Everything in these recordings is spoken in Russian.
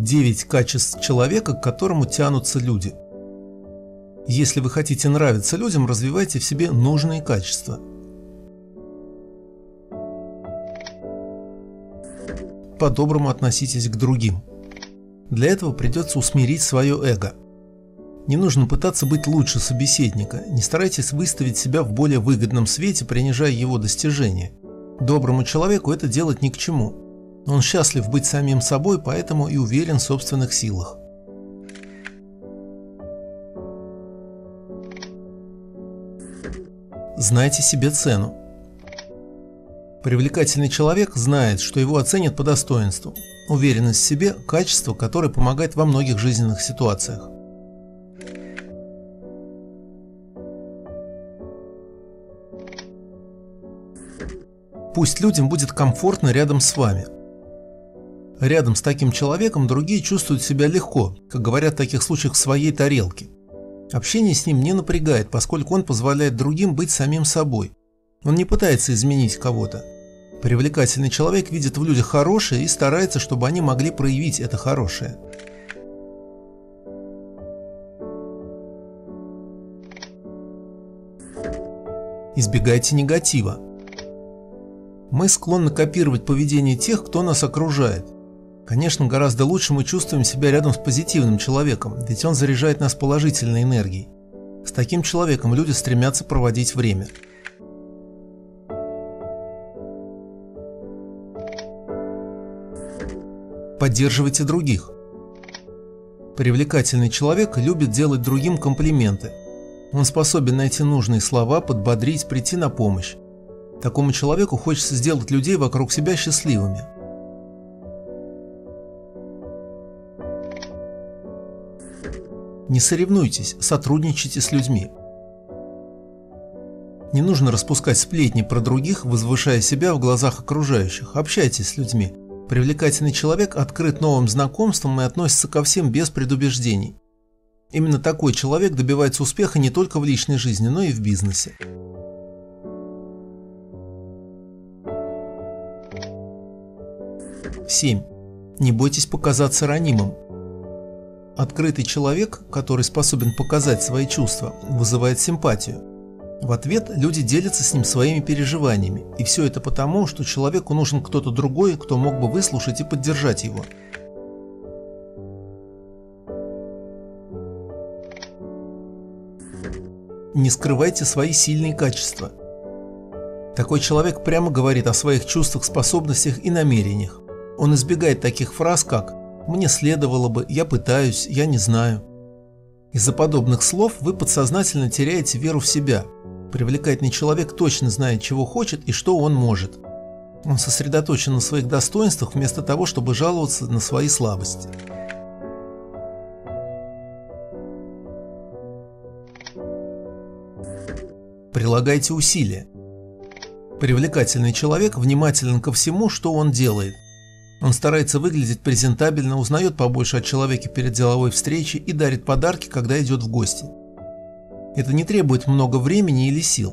9 качеств человека, к которому тянутся люди. Если вы хотите нравиться людям, развивайте в себе нужные качества. По-доброму относитесь к другим. Для этого придется усмирить свое эго. Не нужно пытаться быть лучше собеседника, не старайтесь выставить себя в более выгодном свете, принижая его достижения. Доброму человеку это делать ни к чему. Он счастлив быть самим собой, поэтому и уверен в собственных силах. Знайте себе цену. Привлекательный человек знает, что его оценят по достоинству. Уверенность в себе – качество, которое помогает во многих жизненных ситуациях. Пусть людям будет комфортно рядом с вами. Рядом с таким человеком другие чувствуют себя легко, как говорят в таких случаях, в своей тарелке. Общение с ним не напрягает, поскольку он позволяет другим быть самим собой. Он не пытается изменить кого-то. Привлекательный человек видит в людях хорошее и старается, чтобы они могли проявить это хорошее. Избегайте негатива. Мы склонны копировать поведение тех, кто нас окружает. Конечно, гораздо лучше мы чувствуем себя рядом с позитивным человеком, ведь он заряжает нас положительной энергией. С таким человеком люди стремятся проводить время. Поддерживайте других. Привлекательный человек любит делать другим комплименты. Он способен найти нужные слова, подбодрить, прийти на помощь. Такому человеку хочется сделать людей вокруг себя счастливыми. Не соревнуйтесь, сотрудничайте с людьми. Не нужно распускать сплетни про других, возвышая себя в глазах окружающих. Общайтесь с людьми. Привлекательный человек открыт новым знакомствам и относится ко всем без предубеждений. Именно такой человек добивается успеха не только в личной жизни, но и в бизнесе. Семь. Не бойтесь показаться ранимым. Открытый человек, который способен показать свои чувства, вызывает симпатию. В ответ люди делятся с ним своими переживаниями, и все это потому, что человеку нужен кто-то другой, кто мог бы выслушать и поддержать его. Не скрывайте свои сильные качества. Такой человек прямо говорит о своих чувствах, способностях и намерениях. Он избегает таких фраз, как «мне следовало бы», «я пытаюсь», «я не знаю». Из-за подобных слов вы подсознательно теряете веру в себя. Привлекательный человек точно знает, чего хочет и что он может. Он сосредоточен на своих достоинствах, вместо того, чтобы жаловаться на свои слабости. Прилагайте усилия. Привлекательный человек внимателен ко всему, что он делает. Он старается выглядеть презентабельно, узнает побольше о человеке перед деловой встречей и дарит подарки, когда идет в гости. Это не требует много времени или сил.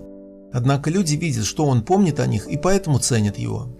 Однако люди видят, что он помнит о них, и поэтому ценят его.